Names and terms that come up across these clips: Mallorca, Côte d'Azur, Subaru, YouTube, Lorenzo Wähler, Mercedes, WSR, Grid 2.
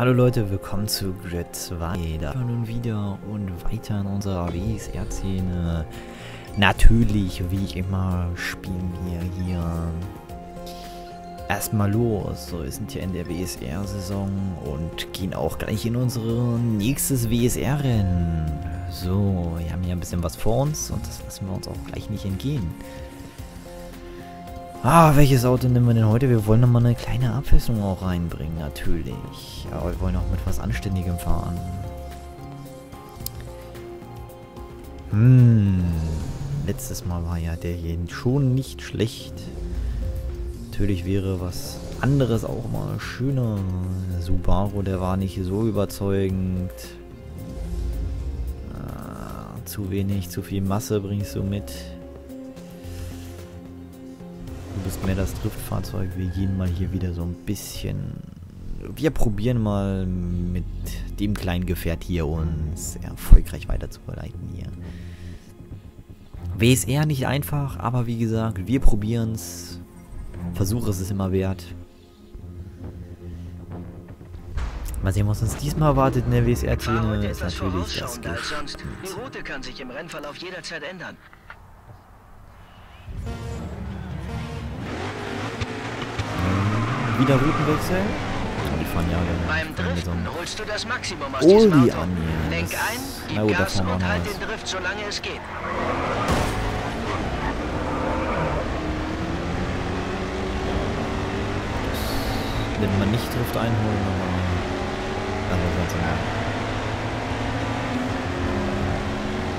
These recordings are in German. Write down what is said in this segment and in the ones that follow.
Hallo Leute, willkommen zu Grid 2. Da sind wir nun wieder und weiter in unserer WSR-Szene. Natürlich, wie immer, spielen wir hier erstmal los. So, wir sind hier in der WSR-Saison und gehen auch gleich in unser nächstes WSR-Rennen. So, wir haben hier ein bisschen was vor uns und das lassen wir uns auch gleich nicht entgehen. Ah, welches Auto nehmen wir denn heute? Wir wollen nochmal eine kleine Abwechslung auch reinbringen, natürlich. Aber wir wollen auch mit was Anständigem fahren. Letztes Mal war ja der hier schon nicht schlecht. Natürlich wäre was anderes auch mal schöner. Der Subaru, der war nicht so überzeugend. Ah, zu wenig, zu viel Masse bringst du mit. Mehr das Driftfahrzeug. Wir gehen mal hier wieder so ein bisschen. Wir probieren mal mit dem kleinen Gefährt hier uns erfolgreich weiter zu verleiten hier. WSR nicht einfach, aber wie gesagt, wir probieren es. Versuche es ist immer wert. Mal sehen, was uns diesmal erwartet in der WSR-Szene, ist natürlich das Geschütz. Die Route kann sich im Rennverlauf jederzeit ändern. Wieder Routenwechsel. Die fahren ja beim Driften holst du das Maximum aus diesem Auto. Lenk ein, gib Gas und halt den Drift, solange es geht. Wenn man nicht Drift einholen, aber dann wird es ja.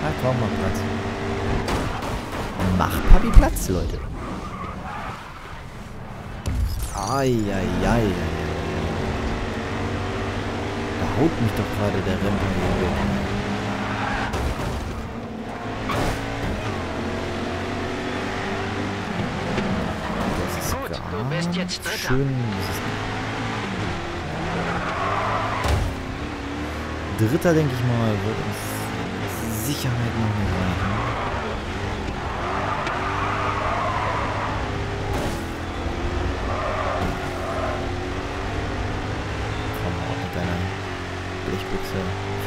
Da brauchen wir Platz. Mach Papi Platz, Leute. Eieiei. Da haut mich doch gerade der Rempel. Das ist gut, du bist jetzt Dritter. Schön. Dritter, denke ich mal, wird uns Sicherheit noch nicht reichen.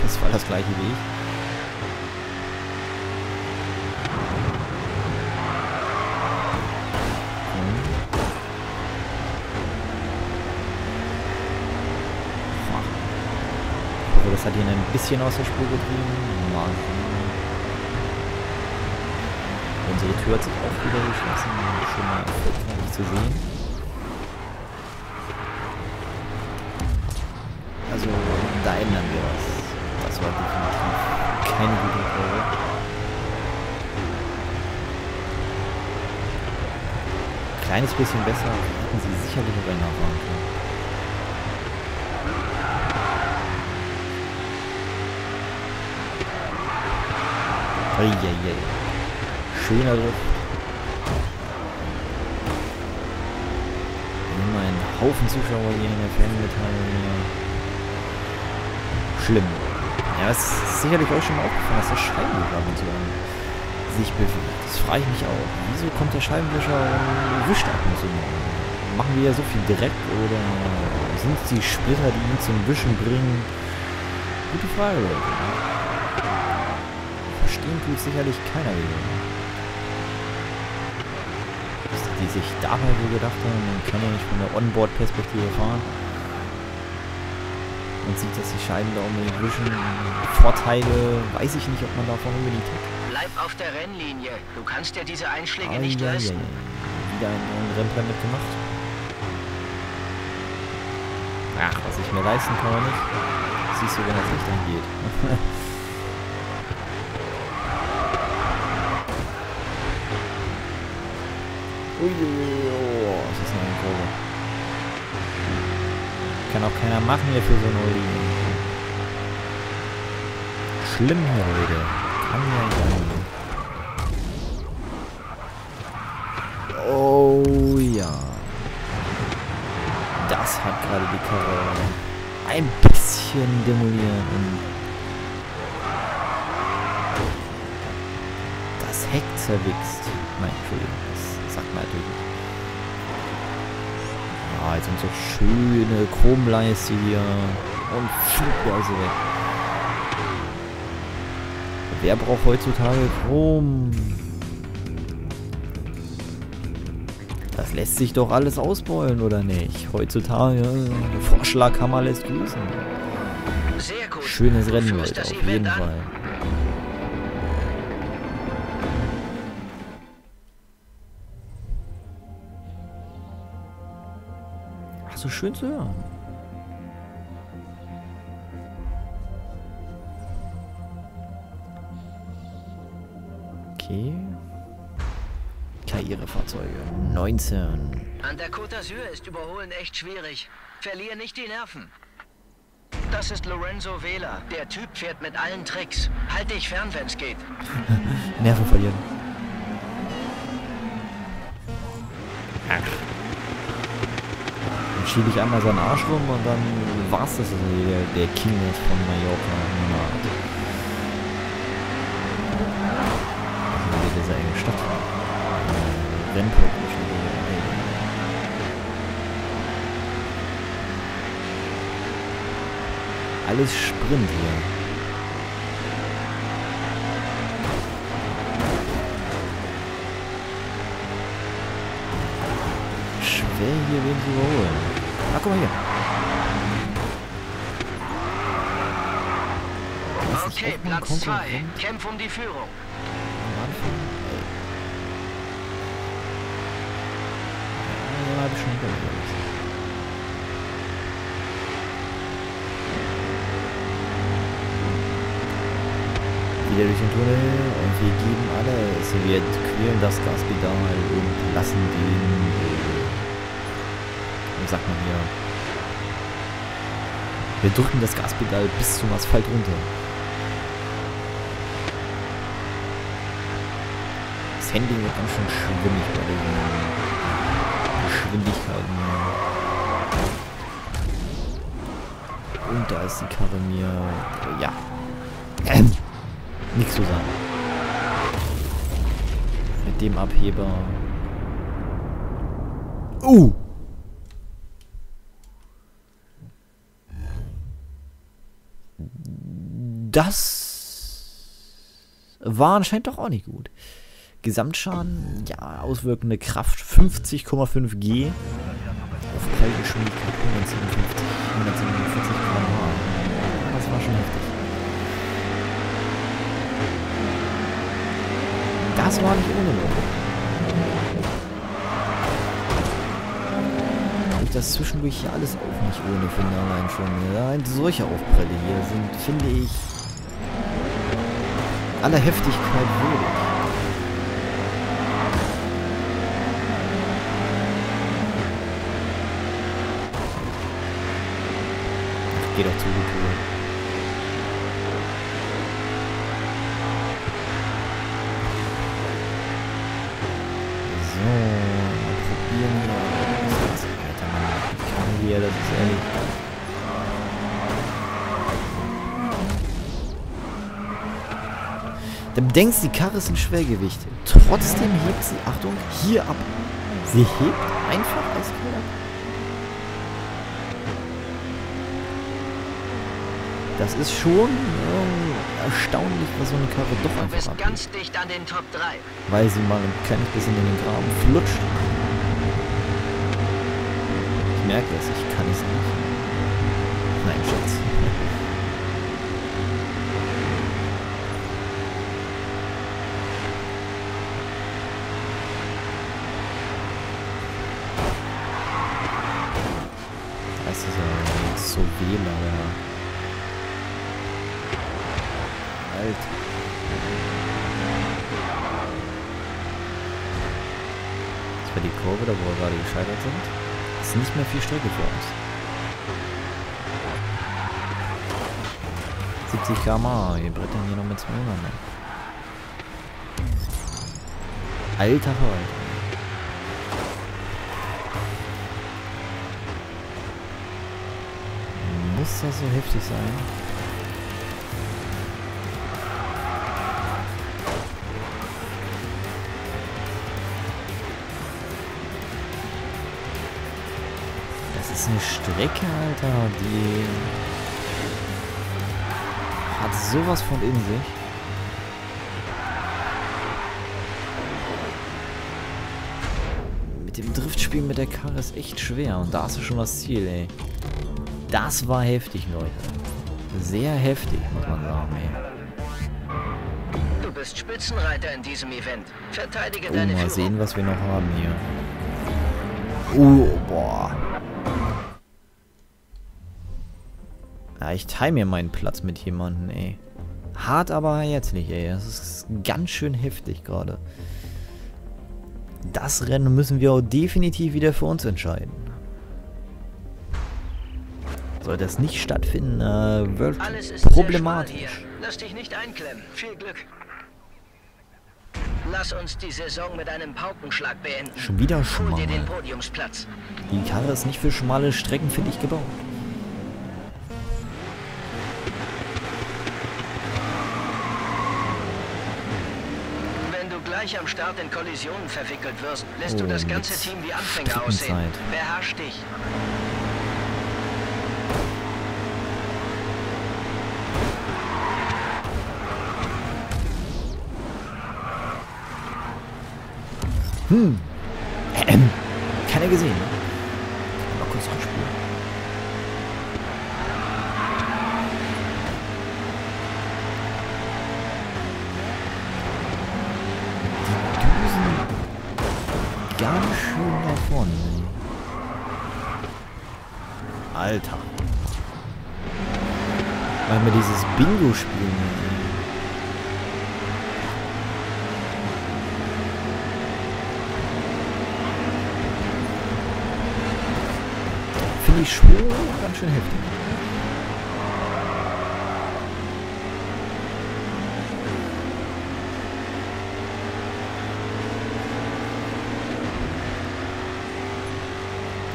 Das war das gleiche wie ich. Das hat ihn ein bisschen aus der Spur getrieben. Mann. Unsere Tür hat sich auch wieder geschlossen. Schon mal nicht zu sehen. Also, da ändern wir was. Das war definitiv keine gute Kurve. Kleines bisschen besser, hätten sie sicherlich noch einer fahren können. Eieiei. Schöner Luft. Immer einen Haufen Zuschauer hier in der Fanmitteilung hier. Schlimm. Ja, es ist sicherlich euch schon mal aufgefallen, dass der Scheibenwischer ab und zu sich bewegt. Das frage ich mich auch. Wieso kommt der Scheibenwischer und wischt ab und zu? Machen wir ja so viel Dreck oder sind es die Splitter, die ihn zum Wischen bringen? Gute Frage, Leute. Verstehen tut sicherlich keiner wieder. Dass die sich dabei so gedacht haben, man kann ja nicht von der Onboard-Perspektive fahren. Man sieht, dass die Scheiben da unbedingt wischen. Vorteile, weiß ich nicht, ob man davon unbedingt hat. Bleib auf der Rennlinie. Du kannst ja diese Einschläge nicht leisten. Wieder einen neuen Rempler mitgemacht. Ach, was ich mir leisten kann oder nicht. Das siehst du, wenn das Licht angeht. Uiuiui, das ist eine Kurve. Kann auch keiner machen hier für so eine Linie. Schlimm hier, Leute. Kann ja nicht sein. Oh ja. Das hat gerade die Karre ein bisschen demoliert. Das Heck zerwichst. Nein, Entschuldigung. Das sagt man natürlich nicht. Ah, jetzt unsere schöne Chromleiste hier. Und fliegt der also weg. Wer braucht heutzutage Chrom? Das lässt sich doch alles ausbeulen, oder nicht? Heutzutage. Vorschlaghammer lässt grüßen. Sehr gut. Schönes Rennen, Leute, auf jeden Fall. Ach, so schön zu hören. Okay. Karrierefahrzeuge. 19. An der Côte d'Azur ist Überholen echt schwierig. Verlier nicht die Nerven. Das ist Lorenzo Wähler. Der Typ fährt mit allen Tricks. Halt dich fern, wenn's geht. Nerven verlieren. Dann schiebe ich einmal seinen Arsch rum und dann war's das. Also der King ist von Mallorca. Das ist eine Stadt. Rennpunkt. Alles Sprint hier. Schwer hier wen zu überholen. Ach, guck mal hier. Okay, Platz 2. Kämpf um die Führung. Am Anfang. Ey. Ja, hab ich schon hinterher. Wieder durch den Tunnel und wir geben alles. Wir quälen das Gaspedal und lassen den, wie sagt man hier, wir drücken das Gaspedal bis zum Asphalt runter. Das Handling wird ganz schön schwimmig bei den Geschwindigkeiten. Und da ist die Karre mir, ja, nichts zu sagen. Mit dem Abheber. Das war anscheinend doch auch nicht gut. Gesamtschaden, ja, auswirkende Kraft 50,5 G. Auf Prallgeschwindigkeit 147 km/h. Das war schon heftig. Das war nicht ohne Not. Und das zwischendurch hier alles auch nicht ohne finde allein schon. Ja, solche Aufprelle hier sind, finde ich, aller Heftigkeit würdig. Geht doch zu gut. Ja, das ist ehrlich. Dann bedenkst du, die Karre ist ein Schwergewicht. Trotzdem hebt sie, Achtung, hier ab. Sie hebt einfach das Gewicht ab. Das ist schon erstaunlich, was so eine Karre doch einfach ist. Du bist ganz dicht an den Top 3. Weil sie mal ein kleines bisschen in den Graben flutscht. Ich merke es, ich kann es nicht. Nein, Schatz. Das ist ja so weh, aber... Alter. Das war die Kurve, da wo wir gerade gescheitert sind. Ist nicht mehr viel Strecke für uns. 70 km/h, wir brettern hier noch mit 200. Alter Verwalter. Muss das so heftig sein? eine Strecke, Alter, die hat sowas von in sich. Mit dem Driftspiel mit der Karre ist echt schwer und da hast du schon das Ziel, ey. Das war heftig, Leute. Sehr heftig, muss man sagen, ey. Du bist Spitzenreiter in diesem Event. Verteidige deine Führung. Mal sehen, was wir noch haben hier. Boah. Ja, ich teile mir meinen Platz mit jemandem, ey. Hart, aber herzlich, ey. Das ist ganz schön heftig gerade. Das Rennen müssen wir auch definitiv wieder für uns entscheiden. Sollte das nicht stattfinden, wird problematisch. Lass dich nicht einklemmen. Viel Glück. Lass uns die Saison mit einem Paukenschlag beenden. Schon wieder schmal. Hol dir den Podiumsplatz. Die Karre ist nicht für schmale Strecken, finde ich, gebaut. Wenn du gleich am Start in Kollisionen verwickelt wirst, lässt du das ganze Team wie Anfänger aussehen. Beherrsch dich. Hm. Keiner gesehen. Mal kurz anspielen. Die Düsen ganz schön davon. Alter. Weil mir dieses Bingo spielen. Die Schuhe ganz schön heftig.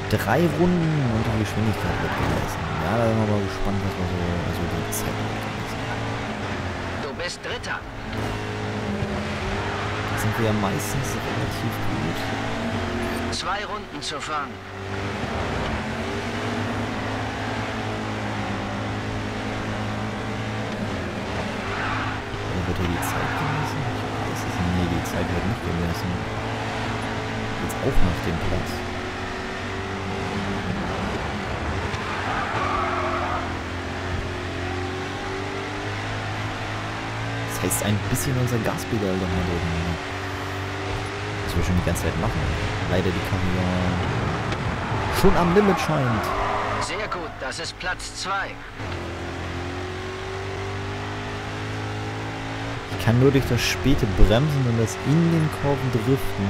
Drei Runden unter Geschwindigkeit wird gelassen. Ja, da sind wir mal gespannt, was wir so die Zeit haben. Du bist Dritter. Da sind wir ja meistens relativ gut. 2 Runden zu fahren. Wird hier die Zeit gemessen? Das ist nie, die Zeit wird nicht gemessen. Jetzt auch noch den Platz. Das heißt, ein bisschen unser Gaspedal da mal oben. Das wir schon die ganze Zeit machen. Leider die Kamera schon am Limit scheint. Sehr gut, das ist Platz 2. Ich kann nur durch das späte Bremsen und das in den Kurven driften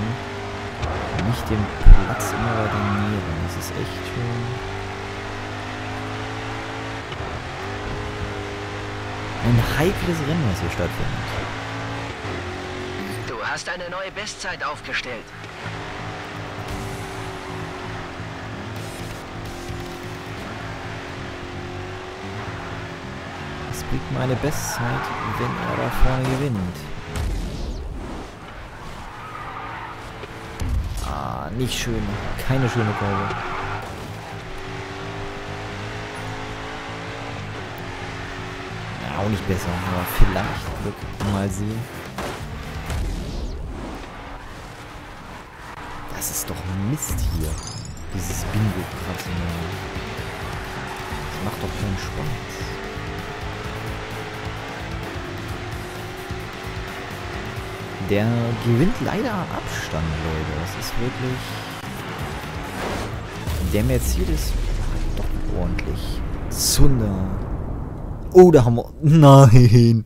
nicht den Platz immer weiter nähren. Das ist echt schön. Ein heikles Rennen, was hier stattfindet. Du hast eine neue Bestzeit aufgestellt. Kriegt meine Bestzeit, wenn er da vorne gewinnt. Ah, nicht schön. Keine schöne Kurve. Ja, auch nicht besser, aber vielleicht Glück. Mal sehen. Das ist doch Mist hier. Dieses Bingo-Kratzen. Das macht doch keinen Spaß. Der gewinnt leider am Abstand, Leute. Das ist wirklich... Der Mercedes hat doch ordentlich Zunder. Oh, da haben wir... Nein!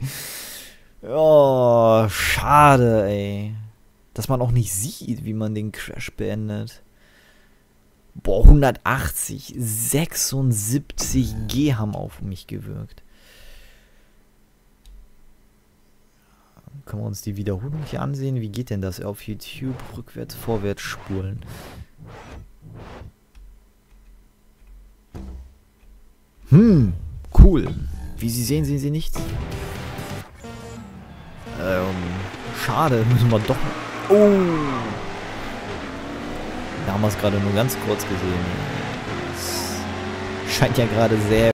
Oh, schade, ey. Dass man auch nicht sieht, wie man den Crash beendet. Boah, 180, 76 G haben auf mich gewirkt. Können wir uns die Wiederholung hier ansehen? Wie geht denn das auf YouTube? Rückwärts, vorwärts spulen. Hm, cool. Wie Sie sehen Sie nichts. Schade, müssen wir doch... Oh! Da haben wir es gerade nur ganz kurz gesehen. scheint ja gerade sehr